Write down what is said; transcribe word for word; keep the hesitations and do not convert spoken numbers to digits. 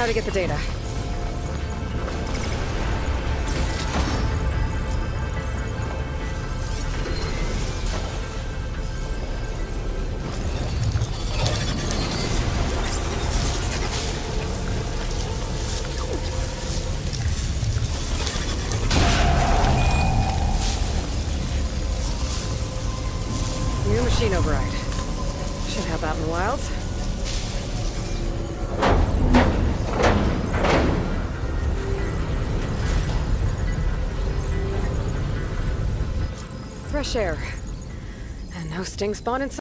now to get the data. New machine override. Should help out in the wilds. Fresh air. And no sting spawn inside.